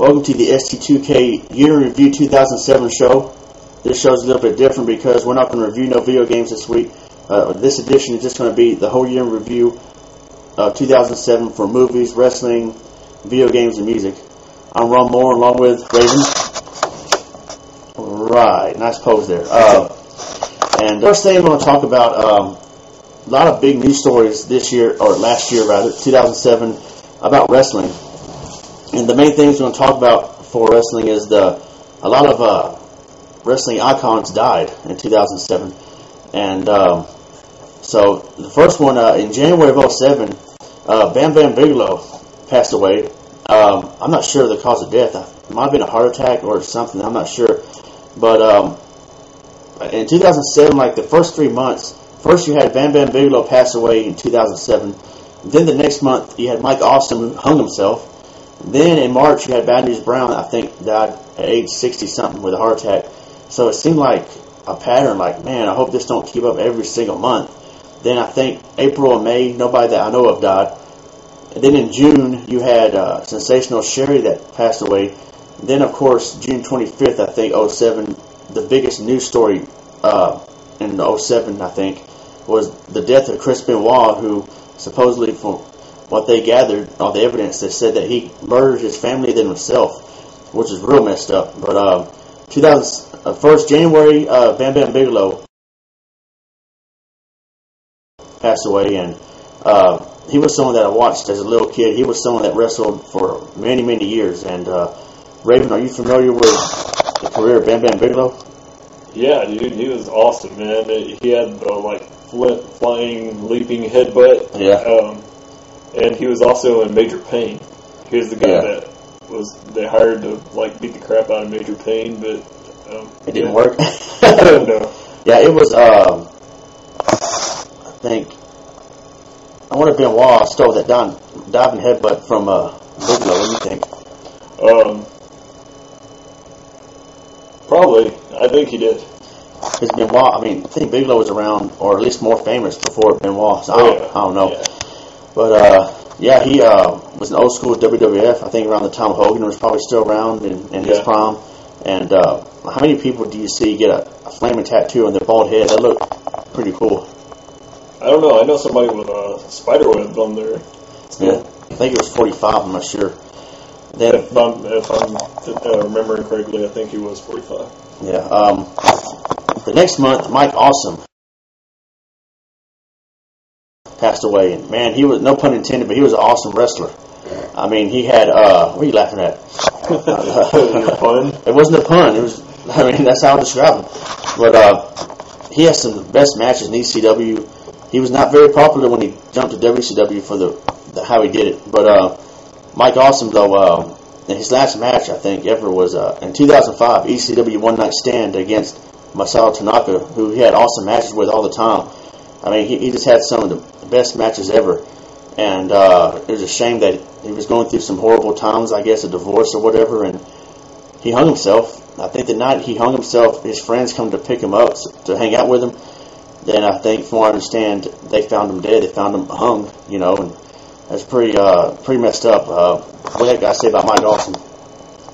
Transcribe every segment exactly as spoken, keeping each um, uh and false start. Welcome to the S T two K Year in Review two thousand seven show. This show's a little bit different because we're not going to review no video games this week. Uh, this edition is just going to be the whole year in review of two thousand seven for movies, wrestling, video games, and music. I'm Ron Moore along with Raven. Alright, nice pose there. Uh, and the first thing I'm going to talk about, um, a lot of big news stories this year, or last year rather, two thousand seven, about wrestling. And the main things we're going to talk about for wrestling is the a lot of uh, wrestling icons died in two thousand seven. And um, so the first one, uh, in January of oh seven, uh, Bam Bam Bigelow passed away. Um, I'm not sure the cause of death. It might have been a heart attack or something. I'm not sure. But um, in two thousand seven, like the first three months, first you had Bam Bam Bigelow pass away in two thousand seven. Then the next month, you had Mike Austin who hung himself. Then in March, you had Bad News Brown, I think, died at age sixty-something with a heart attack. So it seemed like a pattern, like, man, I hope this don't keep up every single month. Then I think April and May, nobody that I know of died. And then in June, you had uh, Sensational Sherri that passed away. And then, of course, June twenty-fifth, I think, oh seven, the biggest news story uh, in oh seven, I think, was the death of Chris Benoit, who supposedly, from what they gathered, all the evidence, they said that he murdered his family then himself, which is real messed up. But uh, first January, uh, Bam Bam Bigelow passed away, and uh, he was someone that I watched as a little kid. He was someone that wrestled for many, many years. And uh, Raven, are you familiar with the career of Bam Bam Bigelow? Yeah, dude, he was awesome, man. He had the like flip, flying, leaping headbutt. Yeah. Um, And he was also in Major Pain. He was the guy yeah. that was they hired to like beat the crap out of Major Pain, but um, it didn't yeah. work. I don't know. Yeah, it was. Um, I think I wonder if Benoit stole that don, diving headbutt from uh, Bigelow. What do you think? Um, probably. I think he did. Because Benoit, I mean, I think Bigelow was around, or at least more famous before Benoit. So oh, I, yeah. I don't know. Yeah. But, uh, yeah, he uh, was an old school W W F, I think around the time Hogan was probably still around in, in yeah. his prime. And uh, how many people do you see get a, a flaming tattoo on their bald head? That looked pretty cool. I don't know. I know somebody with uh, spider webs on there. Yeah, I think it was forty-five, I'm not sure. Then, if I'm, if I'm uh, remembering correctly, I think he was forty-five. Yeah. Um, the next month, Mike Awesome passed away, and man, he was, no pun intended, but he was an awesome wrestler. I mean, he had, uh, what are you laughing at? It wasn't a pun. It was, I mean, that's how I describe him. But uh, he had some of the best matches in E C W. He was not very popular when he jumped to W C W for the, the how he did it. But uh, Mike Awesome, though, uh, in his last match, I think, ever was uh, in two thousand five, E C W One Night Stand against Masao Tanaka, who he had awesome matches with all the time. I mean, he, he just had some of the best matches ever. And uh, it was a shame that he was going through some horrible times, I guess, a divorce or whatever, and he hung himself. I think the night he hung himself, his friends come to pick him up to hang out with him. Then I think, from what I understand, they found him dead. They found him hung, you know, and that's pretty uh, pretty messed up. Uh, what did that guy say about Mike Dawson?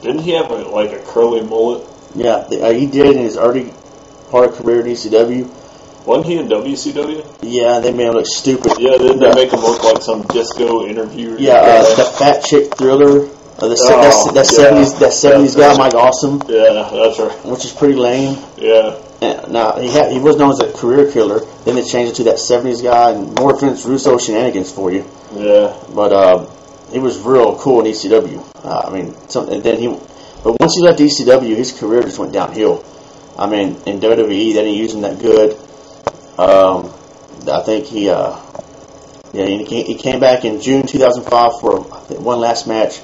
Didn't he have, a, like, a curly mullet? Yeah, the, uh, he did in his early part of career in E C W. Wasn't he in W C W? Yeah, they made him look stupid. Yeah, didn't they make him look like some disco interviewer? Yeah, uh, the fat chick Thriller. Uh, the, oh, that seventies yeah. that seventies guy, Mike Awesome. Yeah, that's right. Which is pretty lame. Yeah. And, now, he had, he was known as a career killer. Then they changed it to that seventies guy. And more offense, Russo shenanigans for you. Yeah. But um, he was real cool in E C W. Uh, I mean, some, and then he, but once he left E C W, his career just went downhill. I mean, in W W E, they didn't use him that good. Um, I think he, uh, yeah, he came back in June two thousand five for one last match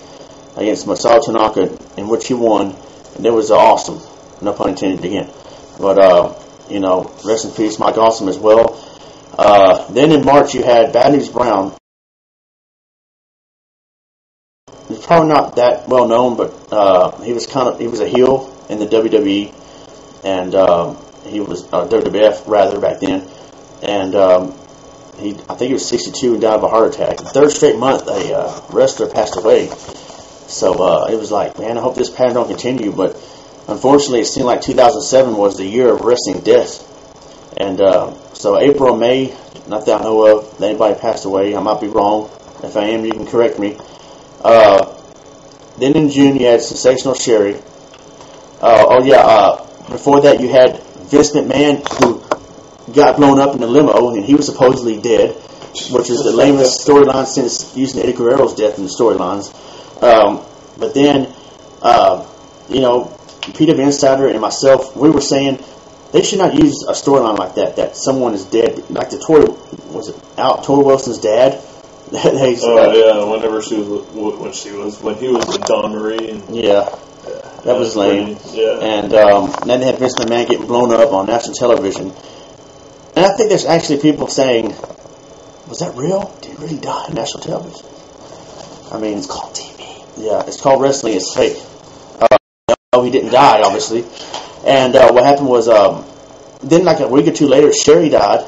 against Masao Tanaka, in which he won, and it was awesome. No pun intended again. But uh, you know, rest in peace, Mike Awesome as well. Uh, then in March you had Bad News Brown. He's probably not that well known, but uh, he was kind of he was a heel in the W W E, and. Um, He was uh, W W F rather back then, and um, he I think he was sixty-two and died of a heart attack. The third straight month, a uh, wrestler passed away. So uh, it was like, man, I hope this pattern don't continue. But unfortunately, it seemed like two thousand seven was the year of wrestling death. And uh, so April, May, not that I know of, anybody passed away. I might be wrong. If I am, you can correct me. Uh, then in June, you had Sensational Sherri. Uh, oh, yeah. Uh, before that, you had Vince McMahon, who got blown up in a limo, and he was supposedly dead, which is the lamest storyline since using Eddie Guerrero's death in the storylines. Um, but then, uh, you know, Peter the Insider and myself, we were saying they should not use a storyline like that, that someone is dead. Like the Tori, was it out Tori Wilson's dad? they, oh, uh, yeah, whenever she was, when she was, when he was with Don Marie. And, yeah, yeah, that, that was lame. Pretty, yeah. And um, then they had Vince McMahon get blown up on national television. And I think there's actually people saying, was that real? Did he really die on national television? I mean, it's called T V. Yeah, it's called wrestling. It's fake. Uh, no, he didn't die, obviously. And uh, what happened was, um, then like a week or two later, Sherri died.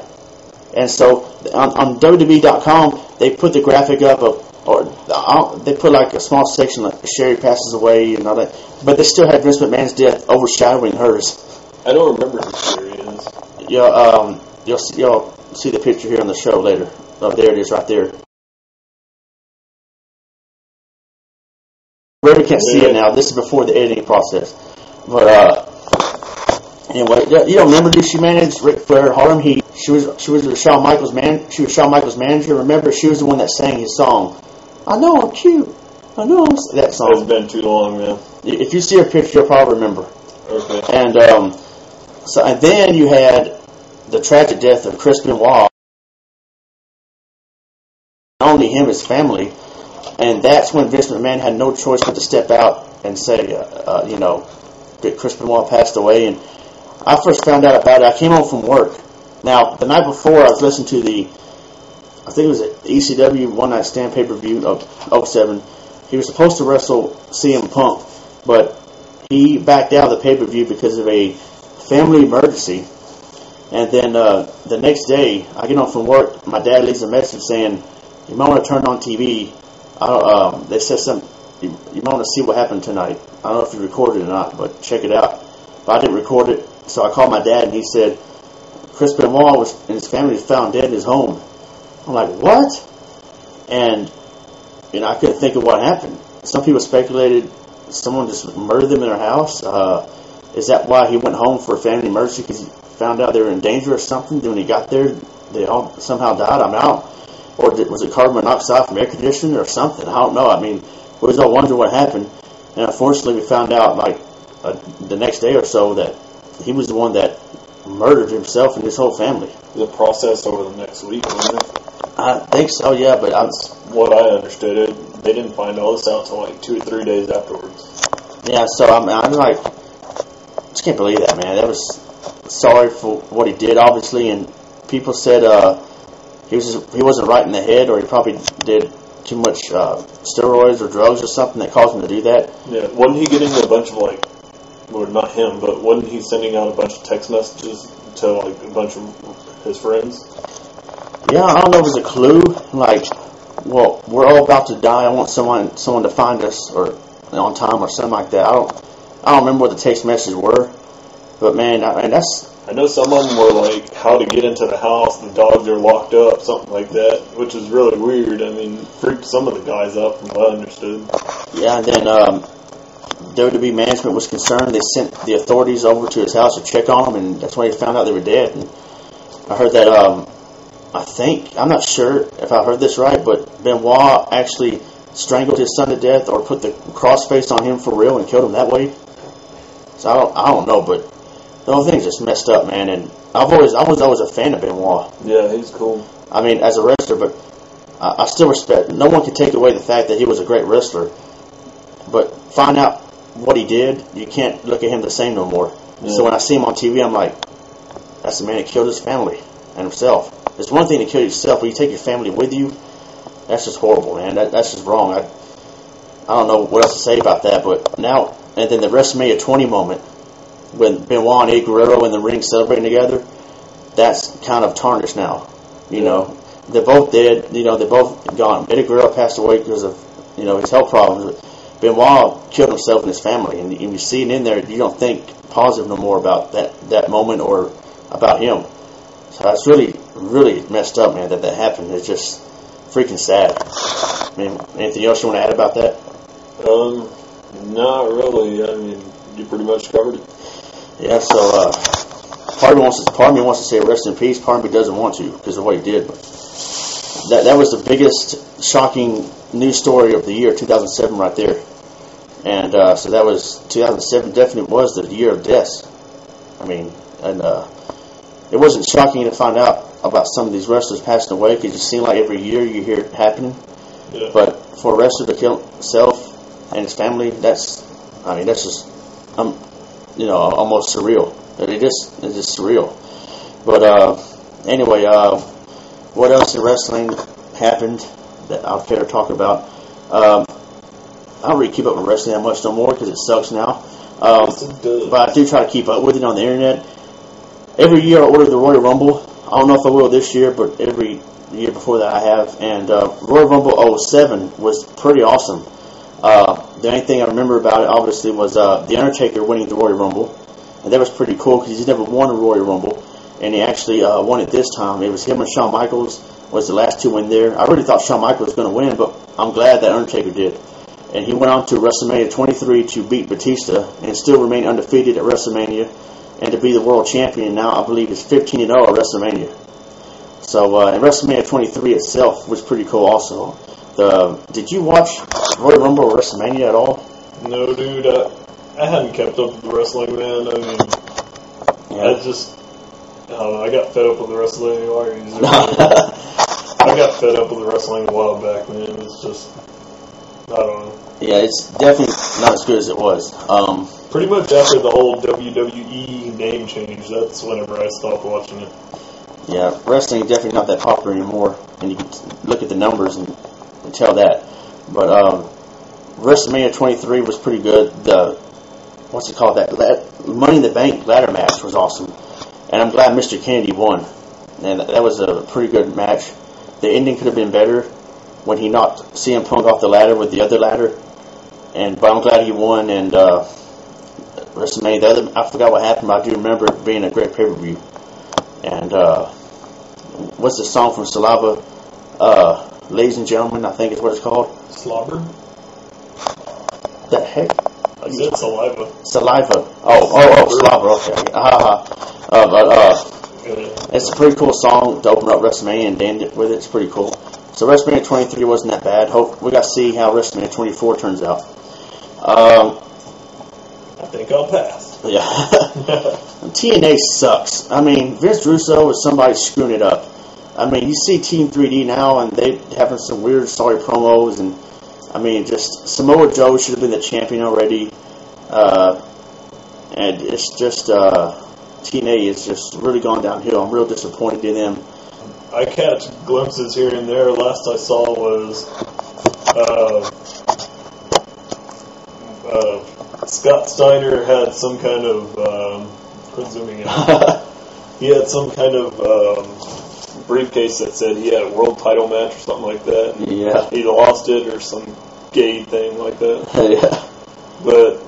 And so on, on W W E dot com, they put the graphic up of, or uh, they put like a small section like Sherri passes away and all that. But they still had Vince McMahon's death overshadowing hers. I don't remember who Sherri is. You'll, um, you'll, you'll see the picture here on the show later. Oh, there it is right there. We really can't see it now. This is before the editing process. But, uh, anyway, you don't remember, dude, she managed Ric Flair, Harlem Heat. She was, she was Shawn Michaels' man, she was Shawn Michaels' manager. Remember, she was the one that sang his song, I know I'm cute, I know I'm, that song. It's been too long, man. If you see her picture, you'll probably remember. Okay. And, um, so, and then you had the tragic death of Chris Benoit. Only him, his family, and that's when Vince McMahon had no choice but to step out and say, uh, uh, you know, that Chris Benoit passed away. And I first found out about it. I came home from work. Now, the night before, I was listening to the, I think it was the E C W One Night Stand pay per view of oh seven. He was supposed to wrestle C M Punk, but he backed out of the pay per view because of a family emergency. And then uh, the next day, I get home from work. My dad leaves a message saying, you might want to turn on T V. I don't, um, they said something. You, you might want to see what happened tonight. I don't know if you recorded it or not, but check it out. But I didn't record it, so I called my dad, and he said Chris Benoit was, and his family was found dead in his home. I'm like, what? And you know, I couldn't think of what happened. Some people speculated someone just murdered them in their house. Uh, is that why he went home for a family emergency? Because he found out they were in danger or something. Then when he got there, they all somehow died. I'm out. Or was it carbon monoxide from air conditioning or something? I don't know. I mean, we was all wondering what happened. And unfortunately, we found out, like, uh, the next day or so that he was the one that murdered himself and his whole family. The process over the next week, wasn't it? I think so, yeah. But I was, what I understood, it, they didn't find all this out until, like, two or three days afterwards. Yeah, so I'm, I'm like, I just can't believe that, man. That was sorry for what he did, obviously. And people said, uh... He was just, he wasn't right in the head, or he probably did too much uh, steroids or drugs or something that caused him to do that. Yeah, wasn't he getting a bunch of, like, well, not him, but wasn't he sending out a bunch of text messages to, like, a bunch of his friends? Yeah, I don't know if it was a clue, like, well, we're all about to die, I want someone someone to find us, or on time, or something like that. I don't I don't remember what the text messages were, but, man, I, and that's... I know some of them were like how to get into the house, the dogs are locked up, something like that, which is really weird. I mean, freaked some of the guys out from what I understood. Yeah, and then um, W W E management was concerned. They sent the authorities over to his house to check on him, and that's when they found out they were dead. And I heard that, um, I think, I'm not sure if I heard this right, but Benoit actually strangled his son to death or put the crossface on him for real and killed him that way. So I don't, I don't know, but... the whole thing's just messed up, man, and I've always, I was always a fan of Benoit. Yeah, he's cool. I mean, as a wrestler, but I, I still respect. No one can take away the fact that he was a great wrestler, but find out what he did, you can't look at him the same no more. Yeah. So when I see him on T V, I'm like, that's the man that killed his family and himself. It's one thing to kill yourself, but you take your family with you, that's just horrible, man. That, that's just wrong. I, I don't know what else to say about that, but now, and then the WrestleMania twenty moment, when Benoit and Eddie Guerrero in the ring celebrating together, that's kind of tarnished now. You know, they're both dead. You know, they're both gone. Eddie Guerrero passed away because of, you know, his health problems. Benoit killed himself and his family, and, and you see it in there. You don't think positive no more about that, that moment or about him. So it's really, really messed up, man, that that happened. It's just freaking sad. I mean, anything else you want to add about that? Um, not really. I mean, you pretty much covered it. Yeah, so uh, part of me wants to, part of me wants to say rest in peace. Part of me doesn't want to because of what he did. But that that was the biggest shocking news story of the year, two thousand seven, right there. And uh, so that was two thousand seven. Definitely was the year of deaths. I mean, and uh, it wasn't shocking to find out about some of these wrestlers passing away because it seemed like every year you hear it happening. Yeah. But for a wrestler to kill himself and his family, that's, I mean, that's just, um, you know, almost surreal. It is, it is surreal. But uh, anyway, uh, what else in wrestling happened that I'll care to talk about? Um, I don't really keep up with wrestling that much no more because it sucks now. Um, but I do try to keep up with it on the internet. Every year I order the Royal Rumble. I don't know if I will this year, but every year before that I have. And uh, Royal Rumble oh seven was pretty awesome. Uh, the only thing I remember about it, obviously, was uh, The Undertaker winning the Royal Rumble. And that was pretty cool because he's never won a Royal Rumble. And he actually uh, won it this time. It was him and Shawn Michaels was the last two in there. I really thought Shawn Michaels was going to win, but I'm glad that Undertaker did. And he went on to WrestleMania twenty-three to beat Batista and still remain undefeated at WrestleMania. And to be the world champion now, I believe, is fifteen and oh at WrestleMania. So, uh, and WrestleMania twenty-three itself was pretty cool also. The, did you watch Royal Rumble or WrestleMania at all? No, dude. I, I hadn't kept up with the wrestling, man. I mean, yeah. I just, I don't know, I got fed up with the wrestling. I got fed up with the wrestling a while back, man. It's just, I don't know. Yeah, it's definitely not as good as it was. Um, Pretty much after the whole W W E name change, that's whenever I stopped watching it. Yeah, wrestling is definitely not that popular anymore, and you can look at the numbers and, and tell that. But um, WrestleMania twenty-three was pretty good. The what's it called? That lad, Money in the Bank ladder match was awesome, and I'm glad Mister Kennedy won. And that, that was a pretty good match. The ending could have been better when he knocked C M Punk off the ladder with the other ladder. And but I'm glad he won. And uh, WrestleMania, the other, I forgot what happened, but I do remember it being a great pay-per-view. And uh, what's the song from Slava? Uh, Ladies and Gentlemen, I think is what it's called. Slobber? The heck? Is it saliva? Saliva. Oh, oh, oh, slobber. Okay. Uh, uh, but uh, it's a pretty cool song to open up WrestleMania and end it with it. It's pretty cool. So WrestleMania twenty-three wasn't that bad. Hope we got to see how WrestleMania twenty-four turns out. Um, I think I'll pass. Yeah. T N A sucks. I mean, Vince Russo is somebody screwing it up. I mean, you see Team three D now, and they having some weird, sorry promos, and I mean, just Samoa Joe should have been the champion already. Uh, and it's just uh, T N A is just really gone downhill. I'm real disappointed in them. I catch glimpses here and there. Last I saw was uh, uh, Scott Steiner had some kind of um, I'm zooming out. He had some kind of um, briefcase that said he had a world title match or something like that. And yeah, he lost it or some gay thing like that. Yeah, but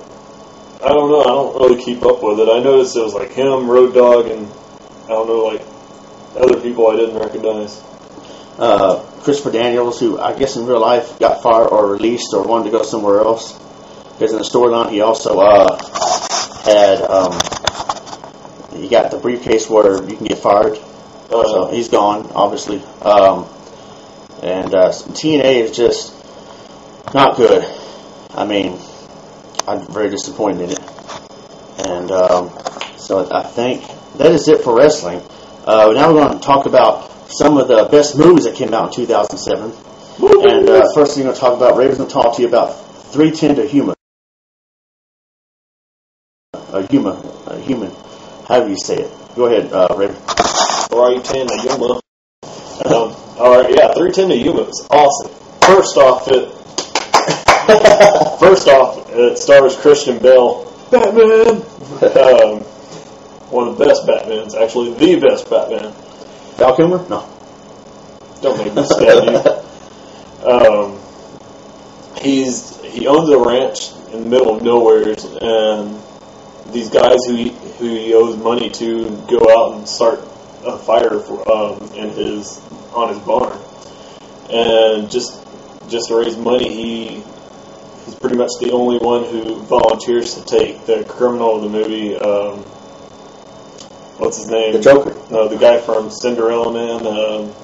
I don't know. I don't really keep up with it. I noticed it was like him, Road Dogg, and I don't know, like. Other people I didn't recognize. Uh, Christopher Daniels, who I guess in real life got fired or released or wanted to go somewhere else. Because in the storyline, he also uh, had um, he got the briefcase where you can get fired. Uh, so he's gone, obviously. Um, and uh, T N A is just not good. I mean, I'm very disappointed in it. And um, so I think that is it for wrestling. Uh, now we're going to talk about some of the best movies that came out in two thousand seven. And uh, first thing we're going to talk about, Ray was going to talk to you about three ten to Human. A human. A human. How do you say it? Go ahead, uh, Ray. three ten to Yuma. Um, all right, yeah, three ten to Yuma was awesome. First off, it, first off, it stars Christian Bale. Batman! Um... One of the best Batmans, actually the best Batman. Val Kilmer? No. Don't make me stab you. Um, he's he owns a ranch in the middle of nowhere, and these guys who he, who he owes money to go out and start a fire for, um, in his on his barn, and just just to raise money, he he's pretty much the only one who volunteers to take the criminal of the movie. Um, what's his name? The Joker. No, the guy from Cinderella Man. Um,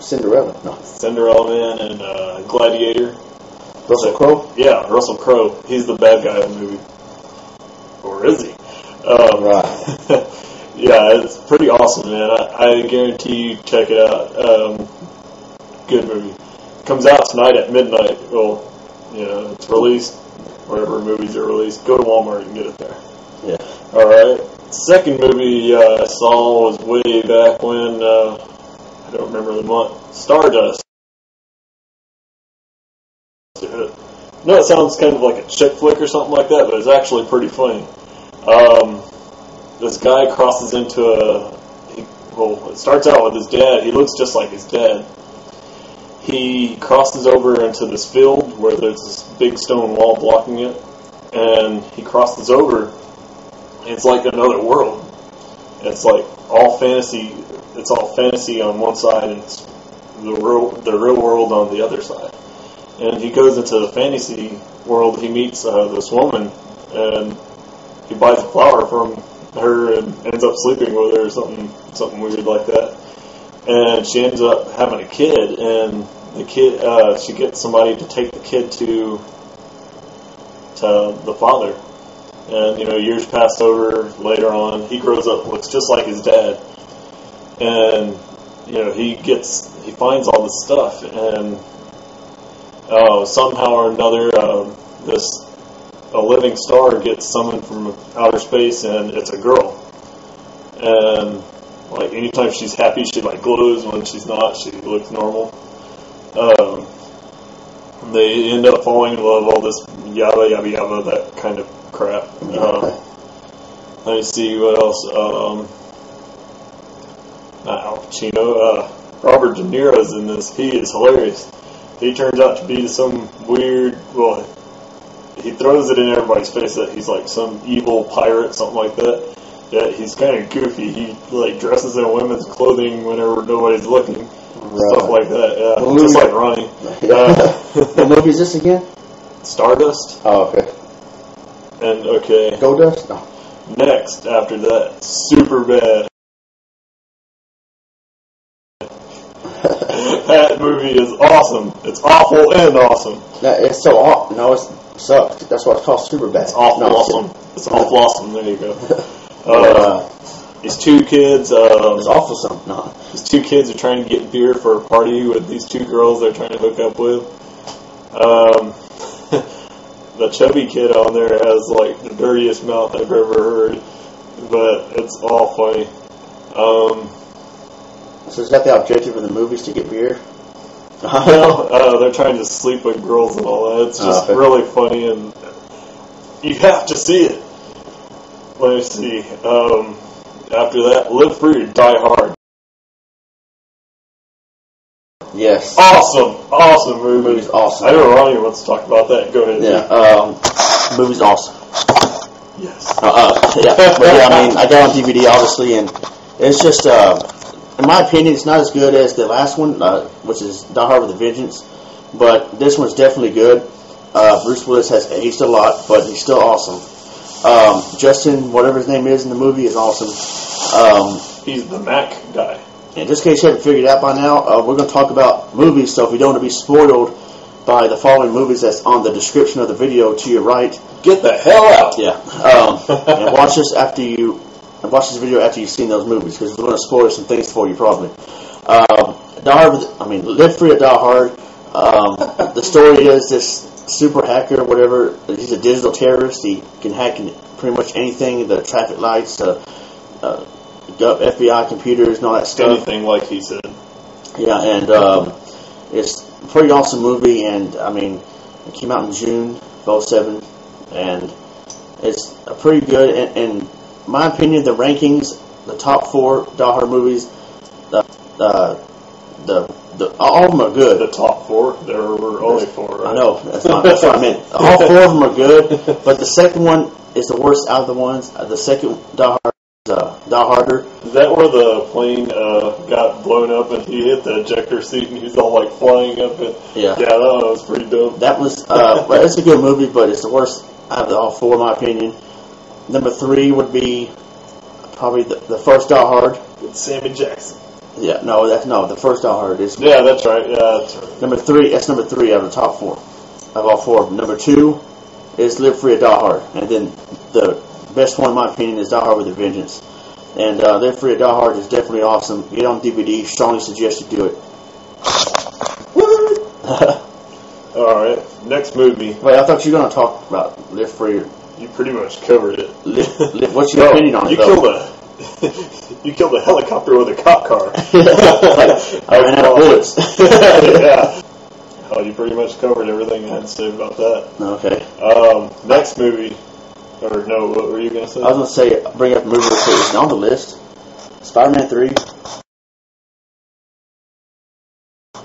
Cinderella, no. Cinderella Man and uh, Gladiator. Russell Crowe? Yeah, Russell Crowe. He's the bad guy in the movie. Or is he? Um, right. Yeah, it's pretty awesome, man. I, I guarantee you check it out. Um, good movie. Comes out tonight at midnight. Well, you know, it's released wherever movies are released. Go to Walmart and get it there. Yeah. All right. Second movie uh, I saw was way back when... Uh, I don't remember the month. Stardust. No, it sounds kind of like a chick flick or something like that, but it's actually pretty funny. Um, this guy crosses into a... He, well, it starts out with his dad. He looks just like his dad. He crosses over into this field where there's this big stone wall blocking it, and he crosses over, and it's like another world. And it's like all fantasy... It's all fantasy on one side and it's the real, the real world on the other side. And he goes into the fantasy world. He meets uh, this woman and he buys a flower from her and ends up sleeping with her or something, something weird like that. And she ends up having a kid, and the kid uh, she gets somebody to take the kid to to the father. And you know, years pass over. Later on, he grows up, looks just like his dad. And, you know, he gets, he finds all this stuff, and uh, somehow or another, um, this, a living star gets summoned from outer space, and it's a girl. And, like, anytime she's happy, she, like, glows. When she's not, she looks normal. Um, they end up falling in love, all this yada, yada, yada, that kind of crap. Um, let me see what else. Um... Not Al Pacino. Uh, Robert De Niro's in this. He is hilarious. He turns out to be some weird. Well, he throws it in everybody's face that he's like some evil pirate, something like that. Yeah, he's kind of goofy. He like dresses in women's clothing whenever nobody's looking, right. Stuff like that. Yeah, well, just like Ronnie. Uh, what movie is this again? Stardust. Oh, okay. And okay. Goldust. No. Next after that, Superbad. That movie is awesome. It's awful and awesome. No, it's so awful. No, it sucks. That's why it's called Superbad. It's awful, no, awesome. It's, it's awful, awesome. There you go. Uh, these two kids. Um, it's awful, something. No. These two kids are trying to get beer for a party with these two girls they're trying to hook up with. Um, the chubby kid on there has like the dirtiest mouth I've ever heard, but it's all funny. Um... So is that the objective of the movies, to get beer? No, uh, they're trying to sleep with girls and all that. It's just oh, okay. really funny, and you have to see it. Let me see. Um, after that, Live Free or Die Hard. Yes. Awesome, awesome movie. Movie's awesome. I know Ronnie wants to talk about that. Go ahead. Yeah. Um, movie's awesome. Yes. Uh. Uh-uh. Yeah. But yeah, I mean, I got on D V D obviously, and it's just. Uh, In my opinion, it's not as good as the last one, uh, which is Die Hard with a Vengeance, but this one's definitely good. Uh, Bruce Willis has aged a lot, but he's still awesome. Um, Justin, whatever his name is in the movie, is awesome. Um, he's the Mac guy. In this case, you haven't figured it out by now, uh, we're going to talk about movies, so if you don't want to be spoiled by the following movies that's on the description of the video to your right, get the hell out! Yeah, um, and watch this after you... And watch this video after you've seen those movies, because we're going to spoil some things for you, probably. Um, Die Hard, I mean, Live Free or Die Hard. Um, the story is this super hacker, or whatever. He's a digital terrorist. He can hack pretty much anything, the traffic lights, uh, uh, F B I computers, and all that stuff. Anything, like he said. Yeah, and um, it's a pretty awesome movie, and, I mean, it came out in June of oh seven, and it's a pretty good, and... and my opinion, the rankings, the top four Die Hard movies, uh, uh, the the all of them are good. The top four, there were only four. Right? I know that's, not, that's what I meant. All four of them are good, but the second one is the worst out of the ones. The second Die Hard is uh, Die Harder. Is that where the plane uh, got blown up and he hit the ejector seat and he's all like flying up? And, yeah, yeah, that one was pretty dope. That was uh, well, it's a good movie, but it's the worst out of all four, in my opinion. Number three would be probably the, the first Die Hard with Sammy Jackson. Yeah, no, that's no. The first Die Hard is. Yeah, that's right. Yeah, that's right. Number three. That's number three out of the top four, of all four of them. Number two is Live Free or Die Hard, and then the best one, in my opinion, is Die Hard with a Vengeance. And uh, Live Free or Die Hard is definitely awesome. Get on D V D. Strongly suggest you do it. All right, next movie. Wait, I thought you were going to talk about Live Free. Or... You pretty much covered it. Live, live, what's your no, opinion on you it? You killed it. You killed a helicopter with a cop car. I ran out of bullets. Yeah. Oh, you pretty much covered everything I had to say about that. Okay. Um, next movie, or no, what were you going to say? I was going to say, bring up a movie that's on the list. Spider-Man three.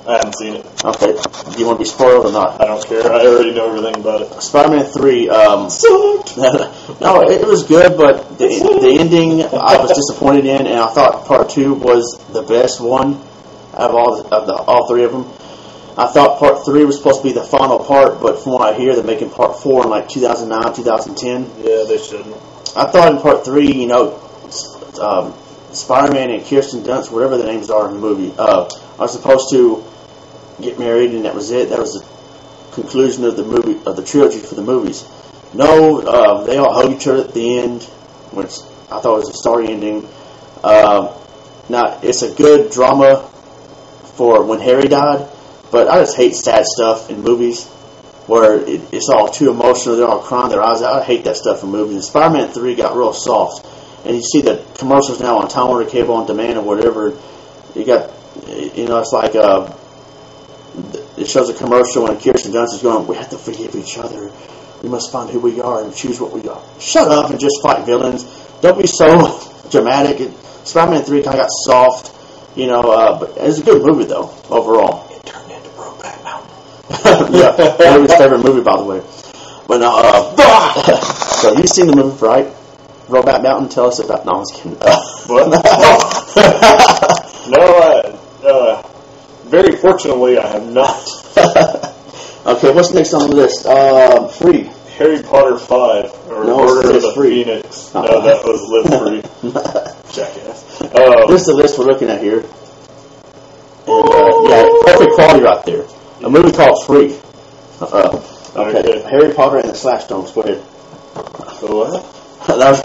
I haven't seen it. Okay. Do you want to be spoiled or not? I don't care. I already know everything about it. Spider-Man three. Um, Sucked. No, it was good, but the, the ending I was disappointed in, and I thought part two was the best one out of all of the all three of them. I thought part three was supposed to be the final part, but from what I hear, they're making part four in like two thousand nine, two thousand ten. Yeah, they shouldn't. I thought in part three, you know, um, Spider-Man and Kirsten Dunst, whatever the names are in the movie, uh, are supposed to get married, and that was it. That was the conclusion of the movie, of the trilogy for the movies. No, uh, they all hug each other at the end, which I thought was a starry ending. Uh, now it's a good drama for when Harry died, but I just hate sad stuff in movies where it, it's all too emotional. They're all crying their eyes out. I hate that stuff in movies. And Spider-Man three got real soft, and you see the commercials now on Time Warner Cable on demand or whatever. You got, you know, it's like. Uh, It shows a commercial when Kirsten Dunst is going, "We have to forgive each other. We must find who we are and choose what we are." Shut up and just fight villains. Don't be so dramatic. It, Spider-Man three kind of got soft, you know. Uh, but it's a good movie though overall. It turned into Brokeback Mountain. Yeah, everybody's favorite movie, by the way. But uh, uh so you've seen the movie, right? Brokeback Mountain. Tell us about. No, I was kidding. Uh, what? No. Uh, uh, Very fortunately, I have not. Okay, what's next on the list? Uh, free. Harry Potter five, or no, Order of the free. Phoenix. Uh-huh. No, that was Live Free. Jackass. Um, this is the list we're looking at here. And, uh, yeah, perfect quality right there. A movie called Free. Uh, okay. okay. Harry Potter and the Slashstones. Go ahead. The what? There's,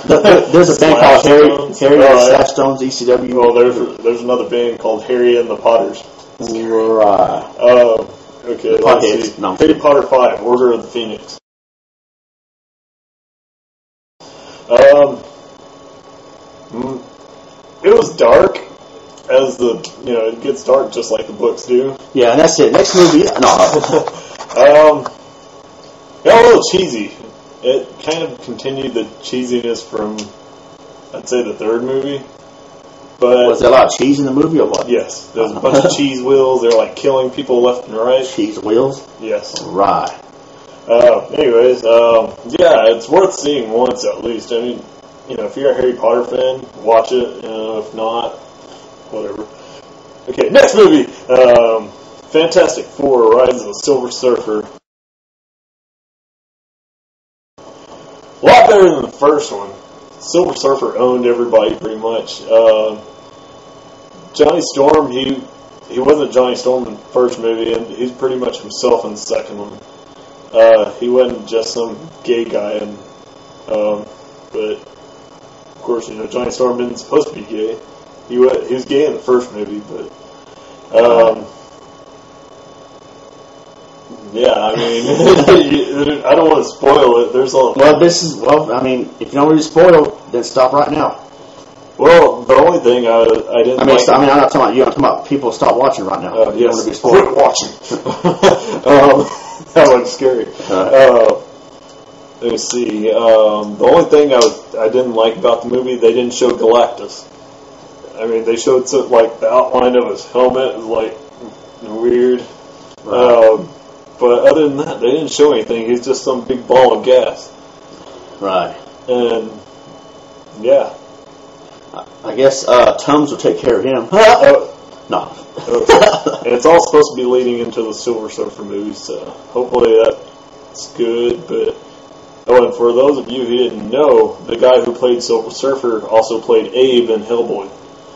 there's a band Slash called Harry, Harry and the Slashstones, E C W. Well, there's, there's another band called Harry and the Potters. Right. Uh, okay, let's see. No. Harry Potter five, Order of the Phoenix. Um, it was dark, as the, you know, it gets dark just like the books do. Yeah, and that's it. Next movie, no. um, it got a little cheesy. It kind of continued the cheesiness from, I'd say, the third movie. But was there a lot of cheese in the movie or what? Yes. There was a bunch of cheese wheels. They were like killing people left and right. Cheese wheels? Yes. Right. Uh, anyways, um, yeah, it's worth seeing once at least. I mean, you know, if you're a Harry Potter fan, watch it. Uh, if not, whatever. Okay, next movie. Um, Fantastic Four, Rise of the Silver Surfer. A lot better than the first one. Silver Surfer owned everybody pretty much. Uh, Johnny Storm, he he wasn't Johnny Storm in the first movie, and he's pretty much himself in the second one. Uh, he wasn't just some gay guy, and um, but of course, you know, Johnny Storm isn't supposed to be gay. He was he was gay in the first movie, but um, yeah, I mean, I don't want to spoil it. There's all well, this is well, I mean, if you don't want to spoil, then stop right now. Well, the only thing I, I didn't. I mean, like I mean, I'm not talking about you. I'm talking about people. Stop watching right now. Uh, you yes. don't want to be spoiled. Quit watching. um, that was scary. Uh, let me see. Um, the only thing I was, I didn't like about the movie, they didn't show Galactus. I mean, they showed some, like the outline of his helmet. It was like and weird. Right. Uh, but other than that, they didn't show anything. He's just some big ball of gas. Right. And, yeah. I guess uh, Tums will take care of him. uh, no. Okay. And it's all supposed to be leading into the Silver Surfer movie, so hopefully that's good. But oh, and for those of you who didn't know, the guy who played Silver Surfer also played Abe in Hellboy.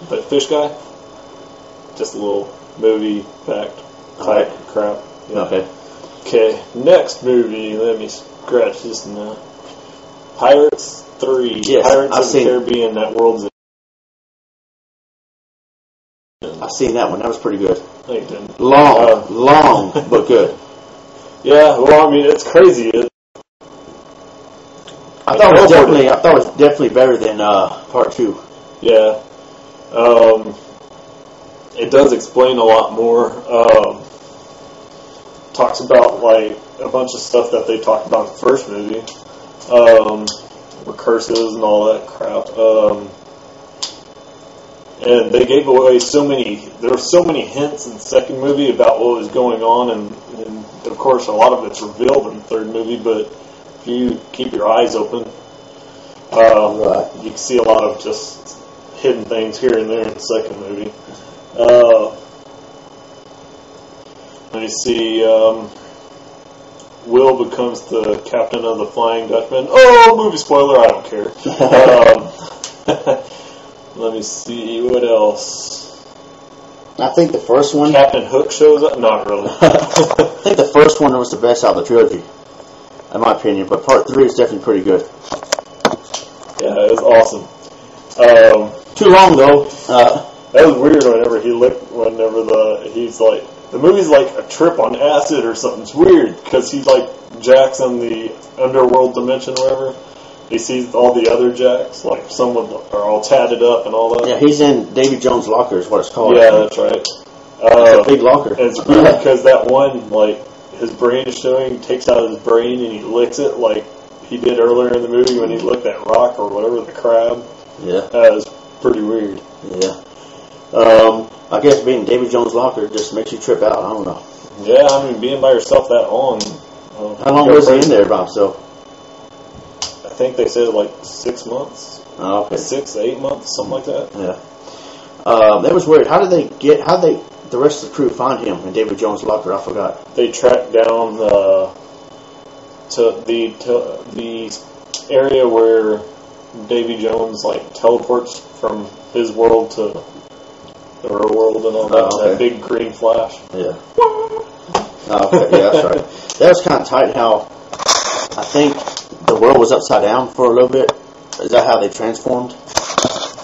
That fish guy? Just a little movie fact type right. crap. Yeah. Okay. Okay, next movie. Let me scratch this now. Pirates three. Yes, Pirates I've of the Caribbean, that world's a I seen that one. That was pretty good. No, you didn't. Long, uh, long, but good. Yeah, well, I mean, it's crazy. It, I thought it was definitely, I thought it was definitely better than uh, part two. Yeah, um, it does explain a lot more. Um, talks about like a bunch of stuff that they talked about in the first movie, um, recursives and all that crap. Um, And they gave away so many, there were so many hints in the second movie about what was going on, and, and of course a lot of it's revealed in the third movie, but if you keep your eyes open, um, right. you can see a lot of just hidden things here and there in the second movie. Uh, let me see, um, Will becomes the captain of the Flying Dutchman. Oh, movie spoiler, I don't care. um, Let me see, what else? I think the first one... Captain Hook shows up? Not really. I think the first one was the best out of the trilogy, in my opinion, but part three is definitely pretty good. Yeah, it was awesome. Um, Too long, though. Uh, that was weird whenever he licked, whenever the, he's like... The movie's like a trip on acid or something. It's weird, because he, like, jacks in the underworld dimension or whatever. He sees all the other jacks, like some of them are all tatted up and all that. Yeah, he's in David Jones' locker is what it's called. Yeah, that's right. Uh, it's a big locker. And it's weird because that one, like, his brain is showing, he takes out his brain and he licks it like he did earlier in the movie when he licked that rock or whatever, the crab. Yeah. That was pretty weird. Yeah. Um, I guess being David Jones' locker just makes you trip out. I don't know. Yeah, I mean, being by yourself that long. Uh, How long was he in there by himself? I think they said like six months, oh, okay. six, eight months, something like that. Yeah, um, that was weird. How did they get? How did they, the rest of the crew find him in David Jones' locker? I forgot. They tracked down uh, to the to the area where Davy Jones like teleports from his world to the real world and all that. Oh, okay. That big green flash. Yeah. Oh, okay. Yeah, that's right. That was kind of tight. How I think. The world was upside down for a little bit. Is that how they transformed?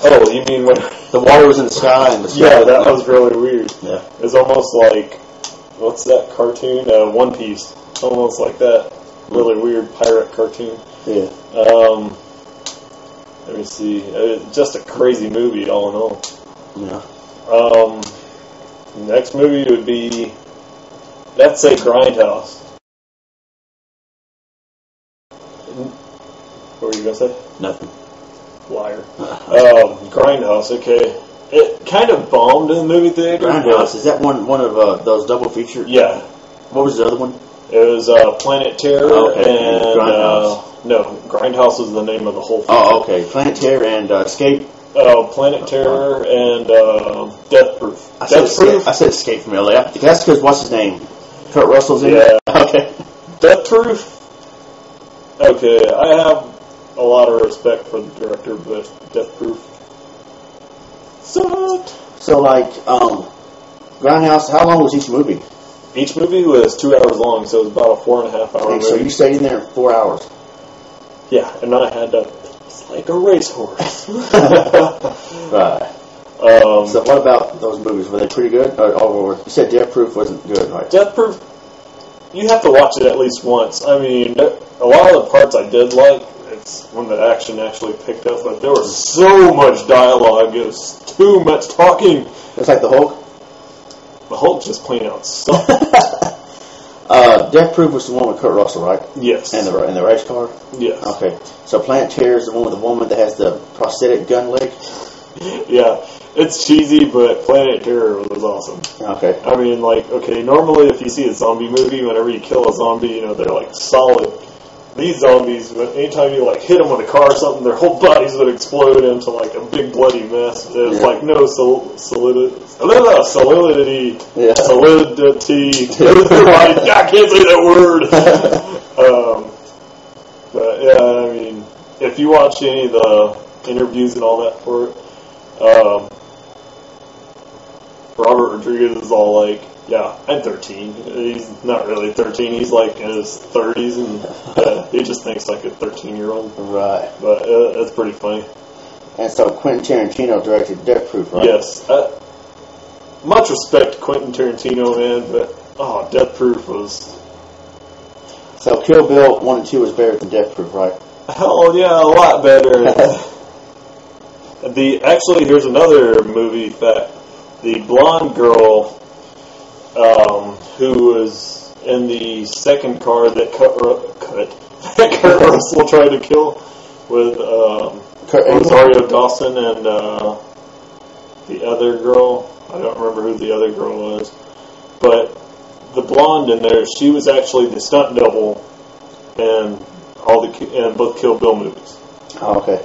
Oh, you mean when the water was in the sky and the sky? Yeah, that was really weird. Yeah, it's almost like what's that cartoon? Uh, One Piece. Almost like that. Really weird pirate cartoon. Yeah. Um. Let me see. It's just a crazy movie, all in all. Yeah. Um. Next movie would be, let's say, Grindhouse. What were you going to say? Nothing. Liar. um, Grindhouse, okay. It kind of bombed in the movie theater. Grindhouse, is that one one of uh, those double features? Yeah. What was the other one? It was uh, Planet Terror oh, okay. and... Grindhouse. Uh, no, Grindhouse was the name of the whole thing. Oh, okay. Planet Terror and uh, Escape? Oh, uh, Planet Terror and uh, Death Proof. I Death said Proof? Escape. I said Escape from L A. That's because, what's his name? Kurt Russell's in yeah. it? Okay. Death Proof? Okay, I have a lot of respect for the director, but Death Proof sucked. So, like, um, Grindhouse, how long was each movie? Each movie was two hours long, so it was about a four and a half hour okay, movie. So you stayed in there four hours? Yeah, and I had to, it's like a racehorse. Right. Um, so what about those movies? Were they pretty good? Or, or, you said Death Proof wasn't good, right? Death Proof, you have to watch it at least once. I mean... A lot of the parts I did like, it's when the action actually picked up, but there was so much dialogue, it was too much talking. It's like the Hulk? The Hulk just plain out sucked. uh, Death Proof was the one with Kurt Russell, right? Yes. And the, and the race car? Yes. Okay. So Planet Terror is the one with the woman that has the prosthetic gun leg? Yeah. It's cheesy, but Planet Terror was awesome. Okay. I mean, like, okay, normally if you see a zombie movie, whenever you kill a zombie, you know, they're, like, solid. These zombies, anytime you, like, hit them with a car or something, their whole bodies would explode into, like, a big bloody mess. There's, yeah. like, no sol- solidity. Solidity. Yeah. Solidity. Like, I can't say that word. um, but, yeah, I mean, if you watch any of the interviews and all that for it, Um, Robert Rodriguez is all like, yeah, I'm thirteen. He's not really thirteen. He's like in his thirties, and uh, he just thinks like a thirteen-year-old. Right. But uh, that's pretty funny. And so Quentin Tarantino directed Death Proof, right? Yes. I, much respect to Quentin Tarantino, man, but, oh, Death Proof was... So Kill Bill one and two was better than Death Proof, right? Oh, yeah, a lot better. The actually, here's another movie fact. The blonde girl um, who was in the second car that cut cut that Kurt Russell tried to kill with um, Rosario Dawson and uh, the other girl. I don't remember who the other girl was, but the blonde in there, she was actually the stunt double in all the in both Kill Bill movies. Oh, okay.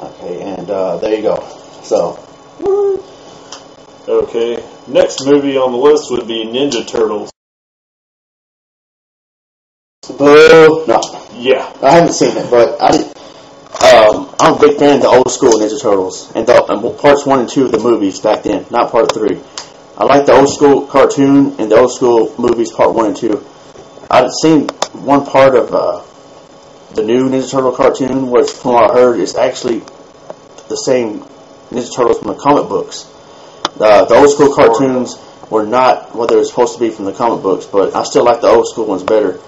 Okay, and uh, there you go. So, okay, next movie on the list would be Ninja Turtles. Boo! No. Yeah. I haven't seen it, but I, um, I'm a big fan of the old school Ninja Turtles, and, the, and parts one and two of the movies back then, not part three. I like the old school cartoon and the old school movies, part one and two. I've seen one part of... Uh, the new Ninja Turtle cartoon, which from what I heard is actually the same Ninja Turtles from the comic books. Uh, the old school cartoons were not what they were supposed to be from the comic books, but I still like the old school ones better.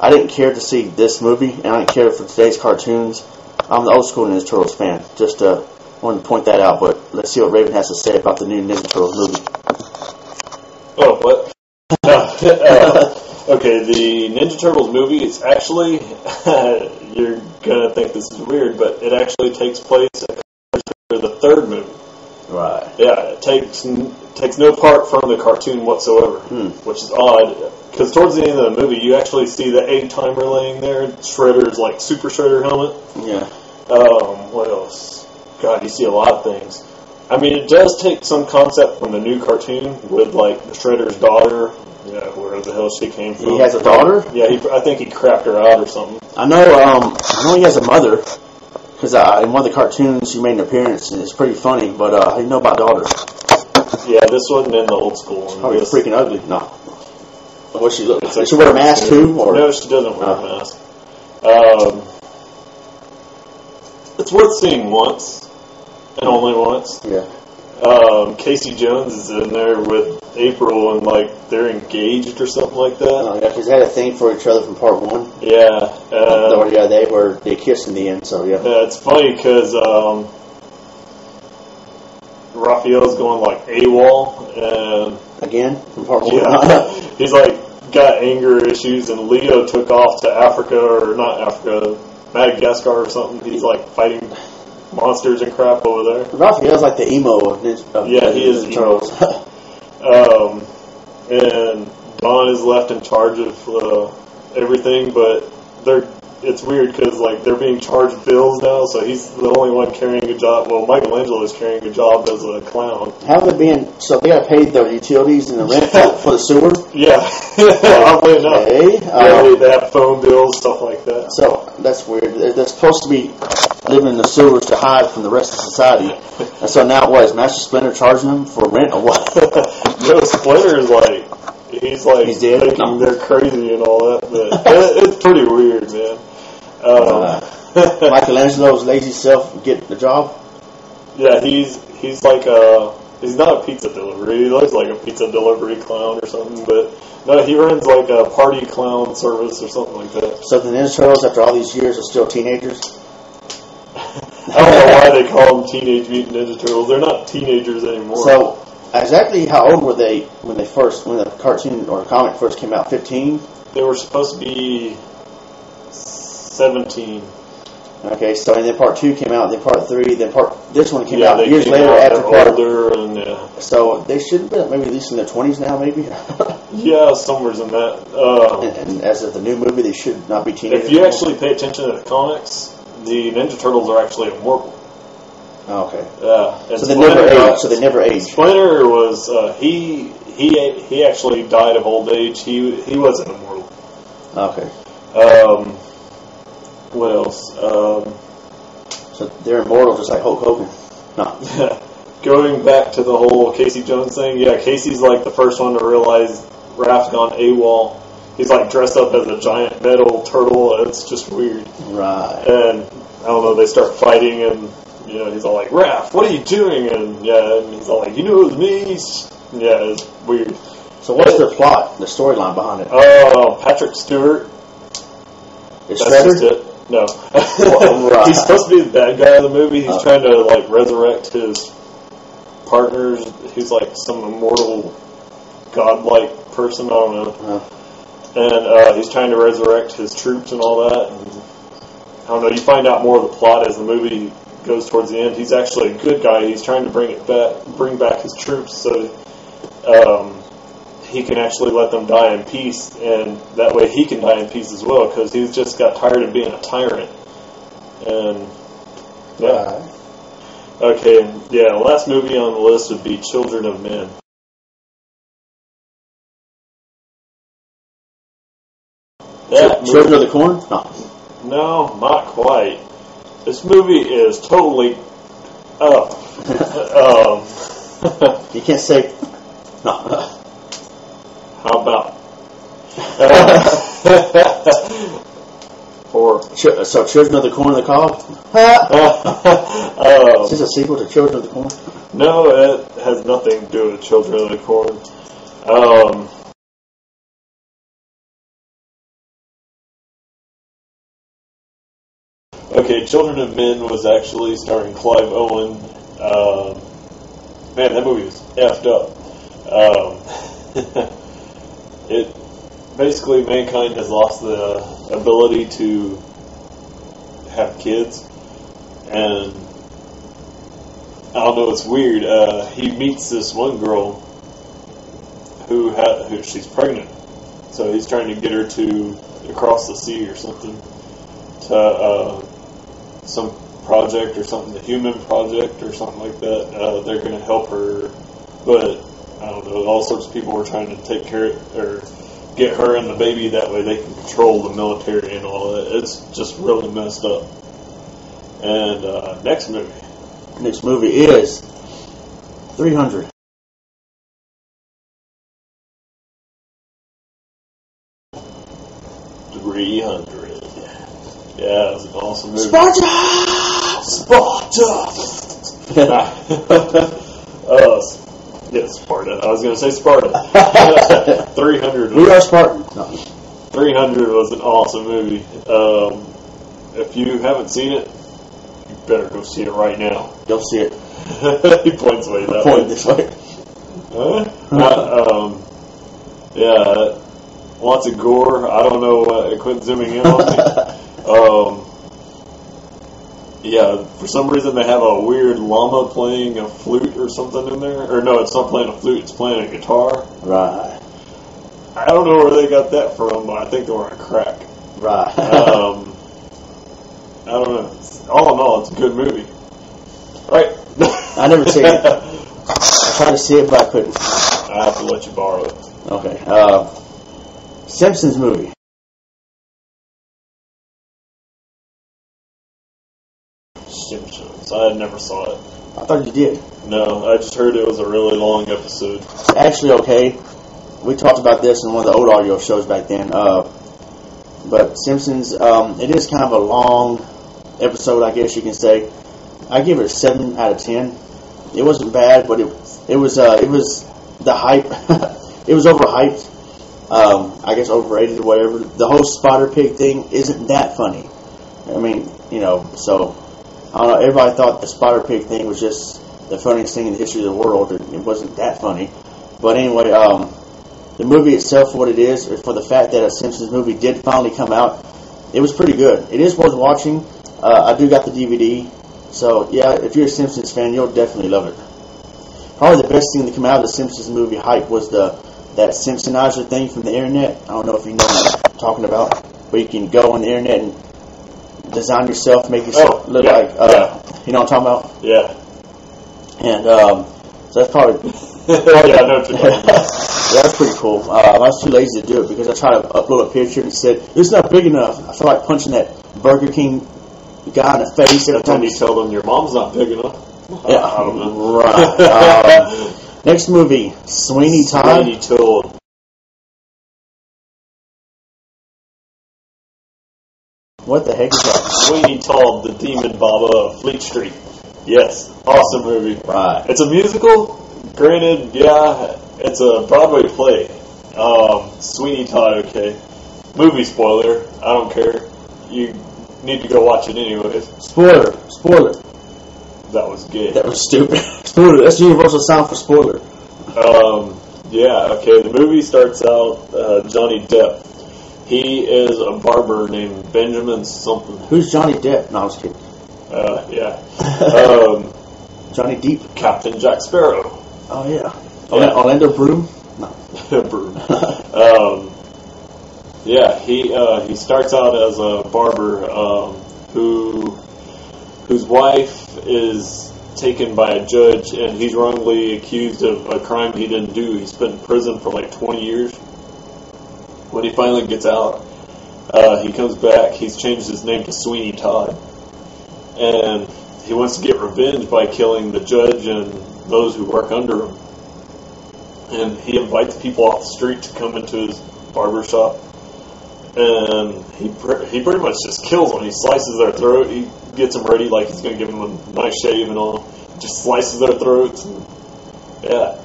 I didn't care to see this movie, and I didn't care for today's cartoons. I'm the old school Ninja Turtles fan. Just uh, wanted to point that out, but let's see what Raven has to say about the new Ninja Turtles movie. Oh, what? uh, Okay, the Ninja Turtles movie is actually, you're going to think this is weird, but it actually takes place after the third movie. Right. Yeah, it takes takes no part from the cartoon whatsoever, hmm. which is odd, because towards the end of the movie, you actually see the eight-timer laying there, Shredder's, like, Super Shredder helmet. Yeah. Um, what else? God, you see a lot of things. I mean, it does take some concept from the new cartoon with, like, the Shredder's daughter. Yeah, where the hell she came from. He has a daughter? Yeah, he, I think he crapped her out or something. I know um, I know he has a mother, because uh, in one of the cartoons she made an appearance, and it's pretty funny, but uh, I didn't know about daughters. Yeah, this wasn't in the old school one. Oh, you're freaking ugly. No. What she look? Does she wear a mask, too? Or? No, she doesn't wear uh, a mask. Um, it's worth seeing once, and only once. Yeah. Um, Casey Jones is in there with April, and like they're engaged or something like that. Oh, yeah, because they had a thing for each other from part one. Yeah, uh, um, yeah, they were they kissed in the end. So yeah, yeah, it's funny because um, Raphael's going like AWOL, and again from part one. Yeah, he's like got anger issues, and Leo took off to Africa or not Africa, Madagascar or something. He's like fighting monsters and crap over there. Raphael's like the emo of Ninja. Of yeah, he is emo. um, and Don is left in charge of uh, everything, but they're. It's weird because like they're being charged bills now, so he's the only one carrying a job. Well, Michelangelo is carrying a job as a clown. How they being? So they got paid their utilities and the rent for the sewer. Yeah, oddly enough. Hey, um, they have phone bills, stuff like that. So that's weird. They're supposed to be living in the sewers to hide from the rest of society. And so now what, is Master Splinter charging them for rent or what? No, Splinter is like, he's like, he's dead. Thinking no. They're crazy and all that, but it, it's pretty weird, man. Um, uh, Michelangelo's lazy self get the job? Yeah, he's he's like a, he's not a pizza delivery, he looks like a pizza delivery clown or something, but no, he runs like a party clown service or something like that. So the Ninja Turtles, after all these years, are still teenagers? I don't know why they call them Teenage Mutant Ninja Turtles. They're not teenagers anymore. So, exactly how old were they when they first, when the cartoon or comic first came out? fifteen? They were supposed to be seventeen. Okay, so and then part two came out, then part three, then part this one came yeah, out years came later out after part. And, yeah. So they should have been maybe at least in their twenties now, maybe. Yeah, somewhere's in that. Uh, and, and as of the new movie, they should not be teenagers. If you anymore. actually pay attention to the comics, the Ninja Turtles are actually immortal. Oh, okay. Yeah. Uh, so they Splinter never got, aged. So they never aged. Splinter was uh, he he he actually died of old age. He he wasn't immortal. Okay. Um. What else? Um, so they're immortal, just like Hulk Hogan. No. Going back to the whole Casey Jones thing, yeah, Casey's like the first one to realize Raph's gone AWOL. He's like dressed up as a giant metal turtle. It's just weird. Right. And I don't know, they start fighting, and you know he's all like, Raph, what are you doing? And yeah, and he's all like, you knew it was me. Yeah, it's weird. So what's and, their plot, the storyline behind it? Oh, uh, Patrick Stewart. It's That's just it. No. Right. He's supposed to be the bad guy in the movie. He's okay. trying to, like, resurrect his partners. He's, like, some immortal, godlike person. I don't know. Uh-huh. And uh, he's trying to resurrect his troops and all that. And, I don't know. You find out more of the plot as the movie goes towards the end. He's actually a good guy. He's trying to bring it back, bring back his troops so um, he can actually let them die in peace, and that way he can die in peace as well, because he's just got tired of being a tyrant. And yeah. Uh, okay, yeah, last movie on the list would be Children of Men. That Children movie, of the Corn? No. No, not quite. This movie is totally up. um, you can't say no. How about? Uh, or, so, Children of the Corn of the Cob? um, Is this a sequel to Children of the Corn? No, it has nothing to do with Children of the Corn. Um, okay, Children of Men was actually starring Clive Owen. Um, man, that movie was effed up. Um, It basically mankind has lost the ability to have kids, and I don't know. It's weird. Uh, he meets this one girl who ha- who she's pregnant, so he's trying to get her to across the sea or something to uh, some project or something, the human project or something like that. Uh, they're going to help her, but. I don't know, all sorts of people were trying to take care of, or get her and the baby, that way they can control the military and all that. It's just really messed up. And uh, next movie. Next movie is three hundred. three hundred. Yeah, it was an awesome movie. Sparta! Sparta! uh, Yeah, Sparta. I was going to say Sparta. three hundred. We are Spartans. No. three hundred was an awesome movie. Um, if you haven't seen it, you better go see it right now. Go see it. He points away that Point way. this way. Huh? uh, um, yeah, lots of gore. I don't know. Uh, it quit zooming in on me. Um, Yeah, for some reason they have a weird llama playing a flute or something in there. Or no, it's not playing a flute, it's playing a guitar. Right. I don't know where they got that from, but I think they were on crack. Right. um, I don't know. It's, all in all, it's a good movie. Right. I never seen it. I tried to see it, but I couldn't. I have to let you borrow it. Okay. Uh, Simpsons movie. Simpsons. I never saw it. I thought you did. No, I just heard it was a really long episode. It's actually okay. We talked about this in one of the old audio shows back then. Uh, but Simpsons, um, it is kind of a long episode, I guess you can say. I give it a seven out of ten. It wasn't bad, but it it was uh, it was the hype. It was overhyped. Um, I guess overrated or whatever. The whole Spider Pig thing isn't that funny. I mean, you know, so. I don't know, everybody thought the Spider Pig thing was just the funniest thing in the history of the world. It wasn't that funny. But anyway, um, the movie itself, for what it is, for the fact that a Simpsons movie did finally come out, it was pretty good. It is worth watching. Uh, I do got the D V D. So, yeah, if you're a Simpsons fan, you'll definitely love it. Probably the best thing to come out of the Simpsons movie hype was the that Simpsonizer thing from the internet. I don't know if you know what I'm talking about. Where you can go on the internet and design yourself, make yourself oh, look yeah, like, uh, yeah. you know what I'm talking about? Yeah. And um, so that's probably... yeah, I know what you're talking about. That's pretty cool. Uh, I was too lazy to do it because I tried to upload a picture and said, it's not big enough. I feel like punching that Burger King guy in the face. Every time you tell them your mom's not big enough. Yeah, I don't know. Right. Um, next movie, Sweeney Todd. Sweeney Todd. What the heck is that? Sweeney Todd, the Demon Baba of Fleet Street. Yes, awesome movie. Right. It's a musical. Granted, yeah, it's a Broadway play. Um, Sweeney Todd, okay. Movie spoiler. I don't care. You need to go watch it anyways. Spoiler. Spoiler. That was gay. That was stupid. Spoiler. That's the universal sound for spoiler. Um, yeah, okay. The movie starts out, uh, Johnny Depp. He is a barber named Benjamin something. Who's Johnny Depp? No, I was kidding. Uh, yeah. Um, Johnny Depp. Captain Jack Sparrow. Oh, yeah. yeah. Orlando Broom? No. Broom. um... Yeah, he uh, he starts out as a barber um, who whose wife is taken by a judge, and he's wrongly accused of a crime he didn't do. He's been in prison for like twenty years. When he finally gets out, uh, he comes back. He's changed his name to Sweeney Todd, and he wants to get revenge by killing the judge and those who work under him. And he invites people off the street to come into his barber shop. And he pr- he pretty much just kills them. He slices their throat. He gets them ready like he's going to give them a nice shave and all. Just slices their throats. And, yeah.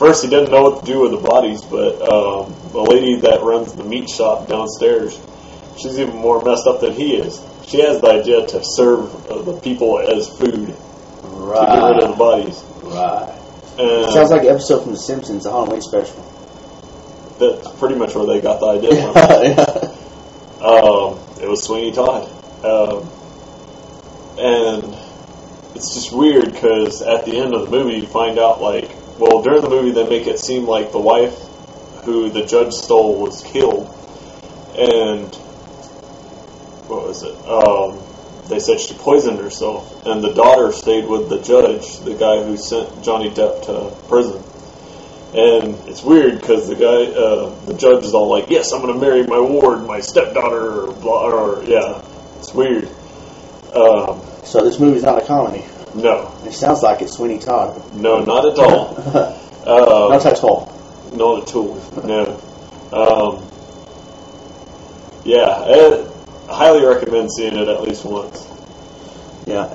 First, he didn't know what to do with the bodies, but um, the lady that runs the meat shop downstairs, she's even more messed up than he is. She has the idea to serve the people as food. Right. To get rid of the bodies. Right. And sounds like an episode from The Simpsons, the Halloween special. That's pretty much where they got the idea from. yeah. Um, it was Sweeney Todd. Um, and it's just weird because at the end of the movie you find out, like, well, during the movie they make it seem like the wife who the judge stole was killed. And what was it? Um, they said she poisoned herself. And the daughter stayed with the judge, the guy who sent Johnny Depp to prison. And it's weird because the guy, uh, the judge is all like, yes, I'm going to marry my ward, my stepdaughter, or blah, or, yeah. It's weird. Um, so this movie's not a comedy? No. It sounds like it's Sweeney Todd. No, not at all. um, not at all. Not at all, no. Um, yeah, I, I highly recommend seeing it at least once. Yeah.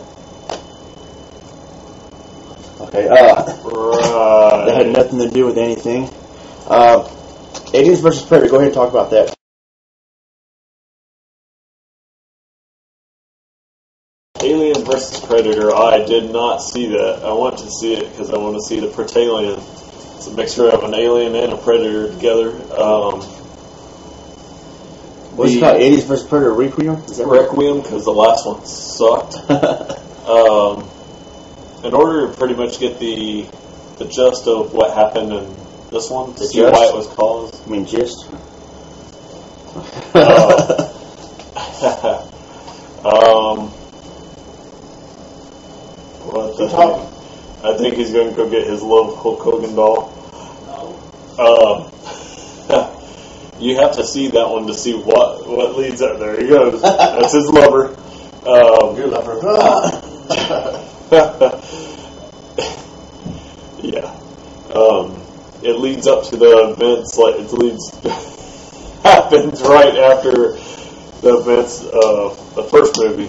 Okay, uh, right. That had nothing to do with anything. Uh, Aliens versus. Predator, go ahead and talk about that. Alien versus. Predator, I did not see that. I want to see it because I want to see the Pretalian. It's a mixture of an alien and a predator together. Um, What's it called, Aliens versus. Predator Requiem? Is that Requiem, because the last one sucked. um... In order to pretty much get the the gist of what happened in this one, to the see gist? Why it was caused. I mean, gist? Uh, um, what the heck? I think he's going to go get his little Hulk Hogan doll. Um, you have to see that one to see what, what leads up. There he goes. That's his lover. Um, Your lover. yeah, um, it leads up to the events. Like it leads happens right after the events of the first movie.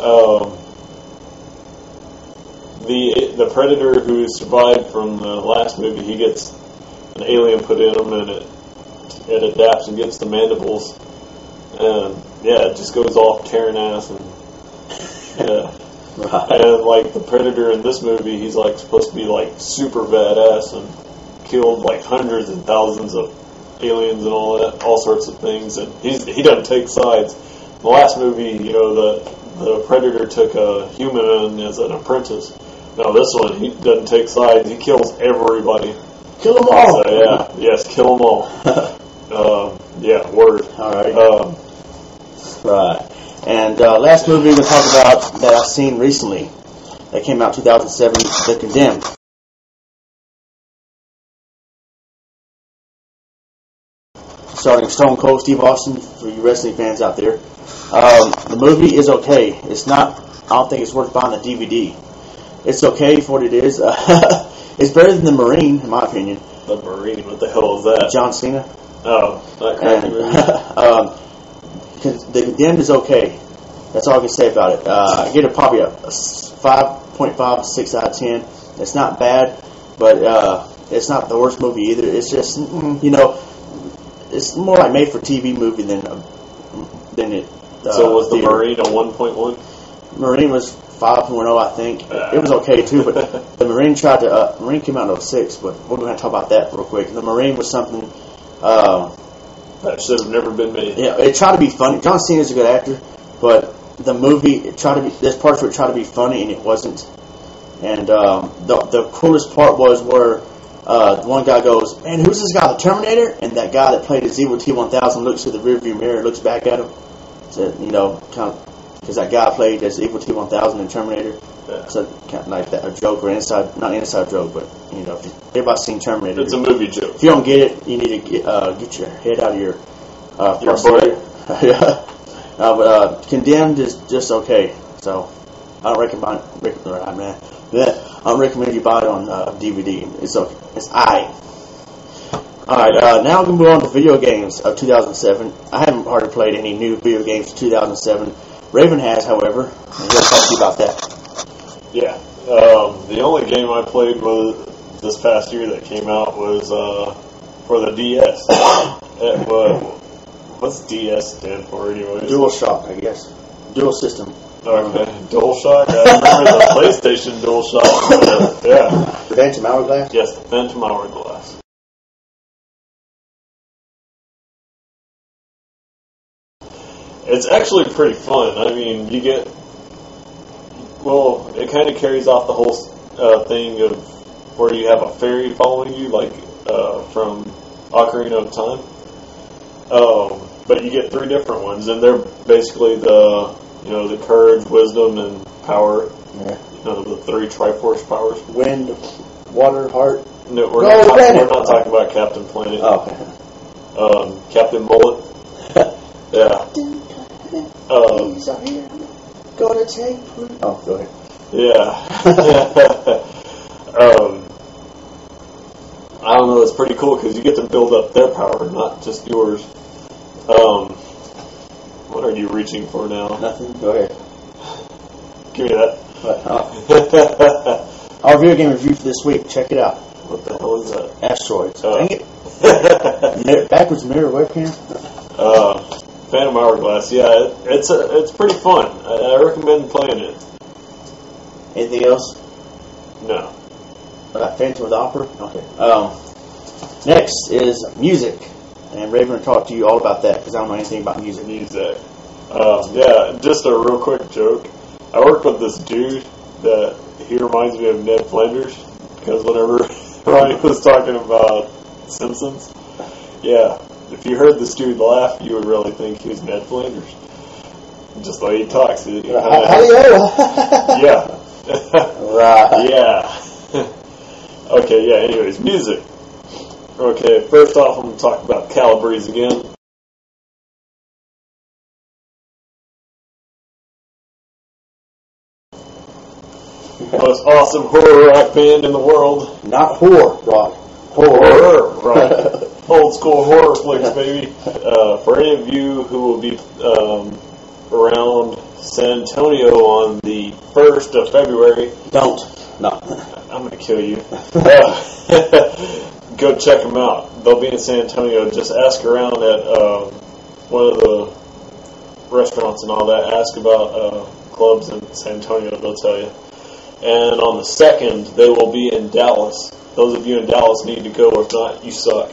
Um, the the predator who survived from the last movie, he gets an alien put in him, and it it adapts and gets the mandibles, and yeah, it just goes off tearing ass and yeah. Right. And, like, the Predator in this movie, he's, like, supposed to be, like, super badass and killed, like, hundreds and thousands of aliens and all that, all sorts of things. And he's, he doesn't take sides. The last movie, you know, the the Predator took a human as an apprentice. Now this one, he doesn't take sides. He kills everybody. Kill them all. So, yeah. Yes, kill them all. uh, yeah, word. All right. Uh, right. And uh, last movie we're going to talk about that I've seen recently that came out in two thousand seven, The Condemned. Starring Stone Cold Steve Austin, for you wrestling fans out there. Um, the movie is okay. It's not, I don't think it's worth buying a D V D. It's okay for what it is. Uh, it's better than The Marine, in my opinion. The Marine? What the hell is that? John Cena. Oh, that crappy movie. um, The Condemned is okay. That's all I can say about it. Uh, I give it probably a five point five, six out of ten. It's not bad, but uh, it's not the worst movie either. It's just, you know, it's more like made-for-T V movie than uh, than it. Uh, so was The theater. Marine a one point one? Marine was five point oh, I think. Uh. It was okay, too, but the Marine tried to... Uh, Marine came out in oh six, but we're going to talk about that real quick. The Marine was something... Uh, that should have never been made. Yeah, it tried to be funny. John Cena's a good actor, but the movie, it tried to be... There's parts where it tried to be funny, and it wasn't. And um, the, the coolest part was where... Uh, one guy goes, man, who's this guy, the Terminator? And that guy that played his evil T one thousand looks through the rearview mirror, looks back at him. So, you know, kind of, because that guy played as evil T one thousand in Terminator. Yeah. So, kind of like that, a joke or inside, not inside joke, but, you know, if everybody's seen Terminator. It's a movie joke. If you don't get it, you need to get, uh, get your head out of your... Uh, your butt. Yeah. Uh, but uh, Condemned is just okay. So, I don't recommend... recommend right, man. Yeah, I recommend you buy it on uh, D V D. It's okay. It's I. Alright, uh, now we can move on to video games of two thousand seven. I haven't hardly played any new video games of two thousand seven. Raven has, however, and he'll talk to you about that. Yeah, um, the only game I played was this past year that came out was uh, for the D S. it, uh, what's D S stand for anyway? Dual Shock, I guess. Dual System. Okay, DualShock. I remember the PlayStation DualShock. Yeah. The Phantom Hourglass? Yes, the Phantom Hourglass. It's actually pretty fun. I mean, you get... Well, it kind of carries off the whole uh, thing of where you have a fairy following you, like uh, from Ocarina of Time. Um, but you get three different ones, and they're basically the... You know, the courage, wisdom, and power. Yeah. You know, the three Triforce powers. Wind, water, heart. No, we're, no, not, talking, we're not talking about Captain Planet. Oh. Um, Captain Bullet. Yeah. Um, He's out here. Gonna take... Oh, go ahead. Yeah. um, I don't know, it's pretty cool because you get to build up their power, not just yours. Um... What are you reaching for now? Nothing. Go ahead. Give me that. But, uh, our video game review for this week. Check it out. What the hell is that? Asteroids. Uh, Dang it. Mirror, backwards mirror webcam. Uh, Phantom Hourglass. Yeah, it, it's a, it's pretty fun. I, I recommend playing it. Anything else? No. Uh, Phantom with Opera. Okay. Um, next is music. And Raven will talk to you all about that because I don't know anything about music. Music. Um, yeah, just a real quick joke. I worked with this dude that he reminds me of Ned Flanders because whenever Ronnie was talking about Simpsons, yeah, if you heard this dude laugh, you would really think he was Ned Flanders. Just the way he talks. He, he how do you Yeah. Right. Yeah. Okay, yeah, anyways, music. Okay, first off, I'm going to talk about Calabrese again. Most awesome horror rock band in the world. Not horror rock. Horror rock. Old school horror flicks, baby. Uh, for any of you who will be um, around San Antonio on the first of February. Don't. No. I'm going to kill you. Uh, Go check them out. They'll be in San Antonio. Just ask around at um, one of the restaurants and all that. Ask about uh, clubs in San Antonio. They'll tell you. And on the second, they will be in Dallas. Those of you in Dallas need to go. If not, you suck.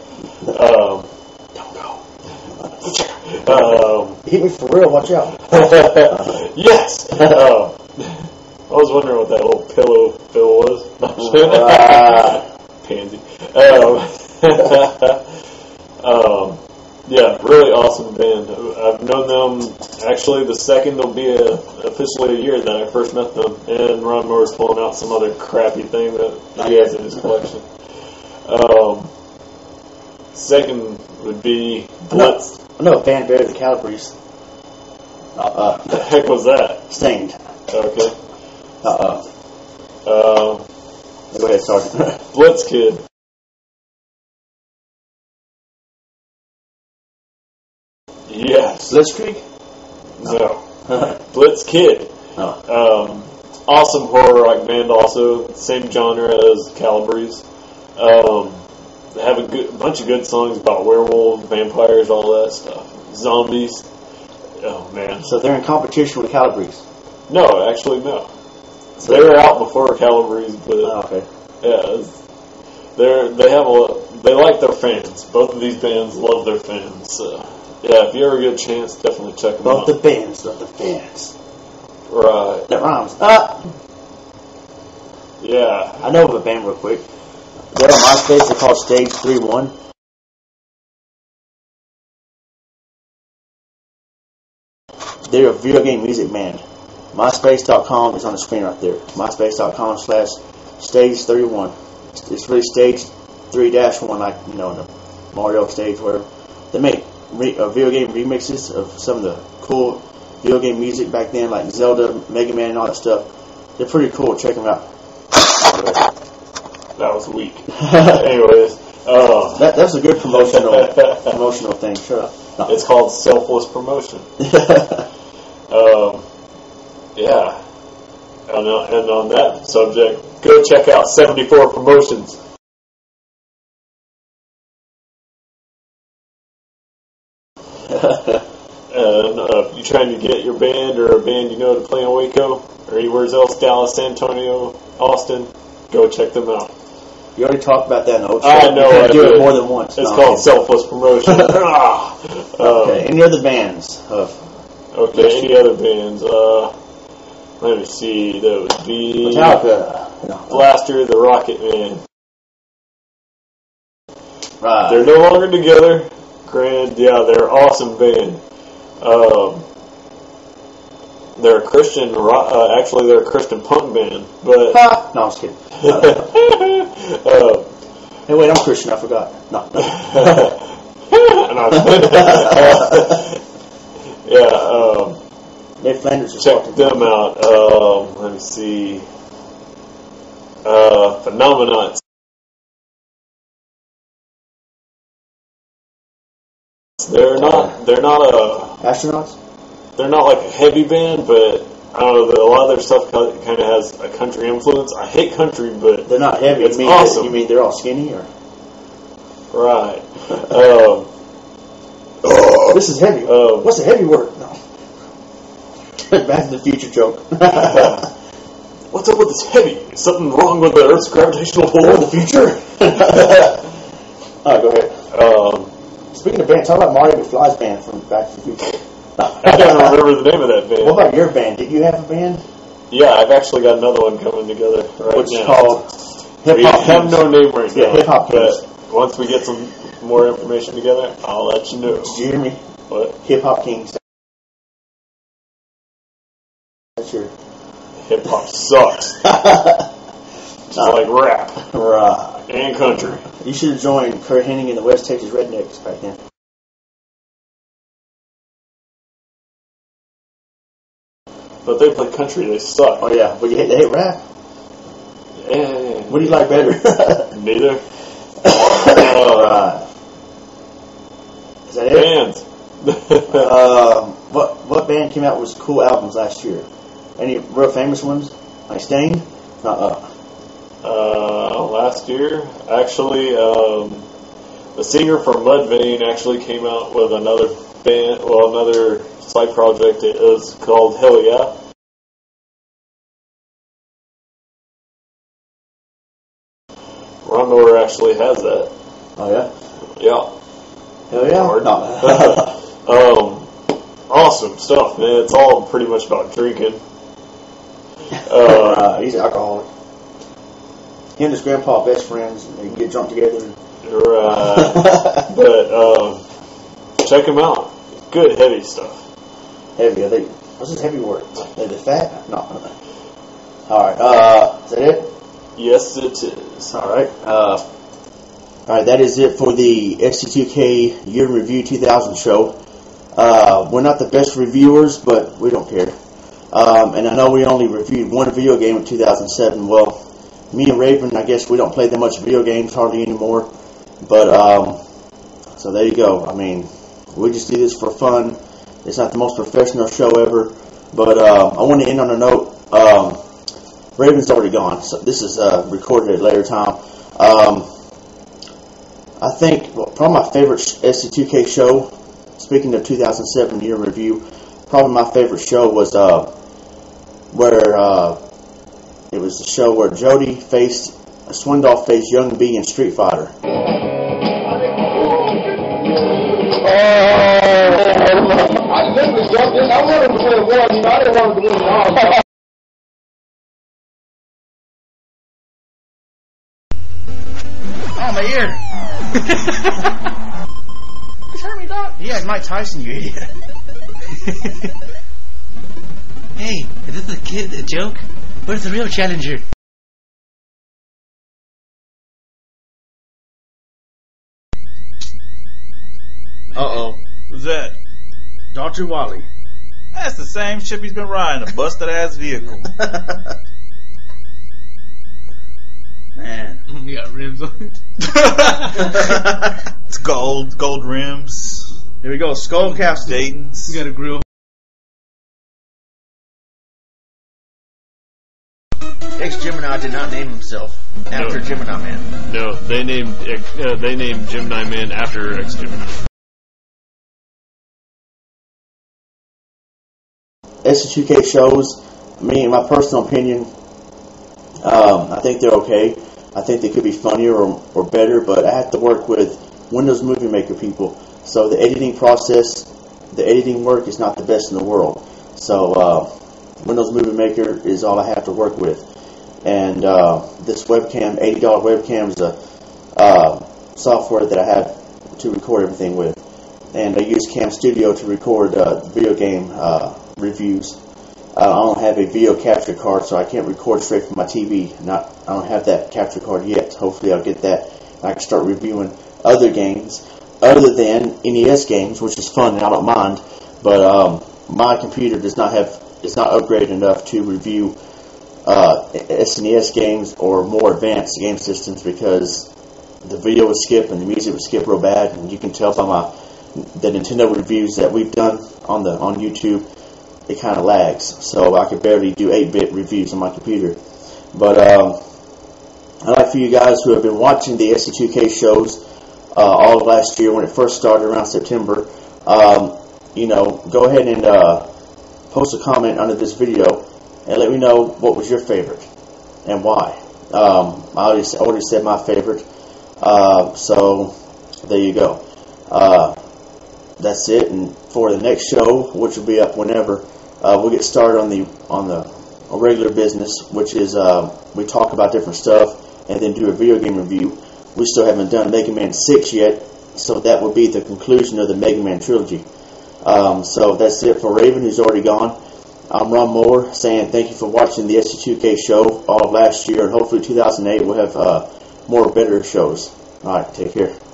Um, Don't go. um, He was for real, watch out. Yes! Oh. I was wondering what that little pillow bill was. uh. Pansy. Um, um, yeah, really awesome band. I've known them, actually, the second will be a, officially a year that I first met them. And Ron Moore's pulling out some other crappy thing that he has in his collection. Um, second would be Blitz. I know a band better than Calabrese. Uh-uh. What the heck was that? Stained. Okay. Uh-uh. Um, Go ahead, Sergeant. Blitz Kid. Yes. Blitz Creek? No. no. Blitz Kid. Oh. Um, awesome horror rock band also. Same genre as Calabrese. Um... They have a good, bunch of good songs about werewolves, vampires, all that stuff. Zombies. Oh, man. So they're in competition with Calabrese? No, actually, no. So they were out before Calabrese, but... Oh, okay. Yeah. They're, they have a, they like their fans. Both of these bands love their fans. So, yeah, if you ever get a chance, definitely check them out. Love the bands, love the fans. Right. That rhymes. Ah! Yeah. I know of a band real quick. They're on MySpace, they're called Stage three one. They're a video game music band. MySpace dot com is on the screen right there. MySpace dot com slash Stage thirty-one. It's really Stage three dash one, like, you know, the Mario stage, whatever. They make re- uh, video game remixes of some of the cool video game music back then, like Zelda, Mega Man, and all that stuff. They're pretty cool. Check them out. That was weak. Anyways, uh, that that's a good promotional promotional thing. Sure, no. It's called selfless promotion. um, yeah, and, uh, and on that subject, go check out seventy-four Promotions. And uh, if you're trying to get your band or a band you know to play in Waco or anywhere else, Dallas, San Antonio, Austin, go check them out. You already talked about that in the old show. I know. I do it more than once. It's no, called selfless promotion. um, okay. Any other bands? Of okay. History? Any other bands? Uh, let me see. That would be Metallica, no. Blaster, the Rocket Man. Right. They're no longer together. Grand. Yeah, they're an awesome band. Um, they're a Christian. Uh, actually, they're a Christian punk band. But ah, no, I'm just kidding. uh, hey, wait! I'm Christian. I forgot. No. no. uh, yeah. Um, Nick Flanders. Check them out. Um, let me see. Uh, Phenomenon. They're not. They're not a astronauts. They're not like a heavy band, but I don't know. A lot of their stuff kind of has a country influence. I hate country, but they're not heavy. It's you mean awesome. You mean they're all skinny, or right? um, this is heavy. Um, What's a heavy word? No. Back to the Future joke. What's up with this heavy? Is something wrong with the Earth's gravitational pull in the future? All right, go ahead. Um, Speaking of bands, talk about Mario McFly's band from Back to the Future. I don't remember the name of that band. What about your band? Did you have a band? Yeah, I've actually got another one coming together right What's now. Called Hip Hop. We have no name right yeah, now. Hip Hop. But once we get some more information together, I'll let you know. Did you hear me? What? Hip Hop Kings. That's your hip hop sucks. Just uh, like rap, right. And country. You should have joined Kurt Hennig and the West Texas Rednecks back then. But they play country, they suck. Oh, yeah. But you hate, they hate rap? Yeah. What do you like better? Neither. uh, right. Is that it? Bands. uh, what, what band came out with cool albums last year? Any real famous ones? Like Stain? Uh-uh. Uh, last year, actually, um, the singer from Mudvayne actually came out with another band, well, another side project. It was called Hell Yeah. Ron Miller actually has that. Oh yeah? Yeah. Hell yeah? Or not. um, awesome stuff, man. It's all pretty much about drinking. Uh, uh, he's an alcoholic. He and his grandpa are best friends. They can get drunk together. Right. But um, check him out. Good heavy stuff. Heavy, I think. What's his heavy word? Is it fat? No, I don't know. All right. Uh, is that it? Yes, it is. All right. Uh, all right. That is it for the X C two K Year in Review two thousand show. Uh, we're not the best reviewers, but we don't care. Um, and I know we only reviewed one video game in two thousand seven. Well, me and Raven, I guess we don't play that much video games hardly anymore. But, um, so there you go. I mean, we just do this for fun. It's not the most professional show ever. But um, I want to end on a note. Um, Raven's already gone, so this is uh, recorded at a later time. Um, I think well, probably my favorite S C two K show, speaking of two thousand seven Year in Review, probably my favorite show was uh, where uh, it was the show where Jody faced, Swindoll faced Young B in Street Fighter. I knew it was up there. I wanted to play one. You know, I didn't want to win it all. Oh, my ear! It's hurt me, Doc. Yeah, it's Mike Tyson, you idiot. Hey, is this a kid a joke? Where's the real challenger? Uh oh. Who's that? Doctor Wally. That's the same ship he's been riding, a busted ass vehicle. Man. You got rims on it. It's gold, gold rims. Here we go, Skull Castle. Dayton's. You got a grill. Ex-Gemini did not name himself after no. Gemini Man. No, they named uh, they named Gemini Man after Ex-Gemini. S two K shows, I mean, in my personal opinion, um, I think they're okay. I think they could be funnier or, or better, but I have to work with Windows Movie Maker people. So the editing process, the editing work is not the best in the world. So uh, Windows Movie Maker is all I have to work with. And uh, this webcam, eighty dollar webcam, is a uh, software that I have to record everything with. And I use Cam Studio to record uh, video game uh, reviews. Uh, I don't have a video capture card, so I can't record straight from my T V. Not, I don't have that capture card yet. Hopefully I'll get that, and I can start reviewing other games other than N E S games, which is fun, and I don't mind. But um, my computer does not have, it's not upgraded enough to review uh, S N E S games or more advanced game systems because the video would skip and the music would skip real bad, and you can tell by my the Nintendo reviews that we've done on the on YouTube. It kind of lags, so I could barely do eight bit reviews on my computer. But um, I'd like for you guys who have been watching the S C two K shows uh, all of last year when it first started around September, um, you know, go ahead and uh, post a comment under this video and let me know what was your favorite and why. Um, I already, already said my favorite, uh, so there you go. Uh, that's it, and for the next show, which will be up whenever, uh, we'll get started on the on the on regular business, which is uh, we talk about different stuff and then do a video game review. We still haven't done Mega Man six yet, so that will be the conclusion of the Mega Man trilogy. Um, so that's it for Raven, who's already gone. I'm Ron Moore, saying thank you for watching the S C two K show all of last year, and hopefully two thousand eight we'll have uh, more better shows. All right, take care.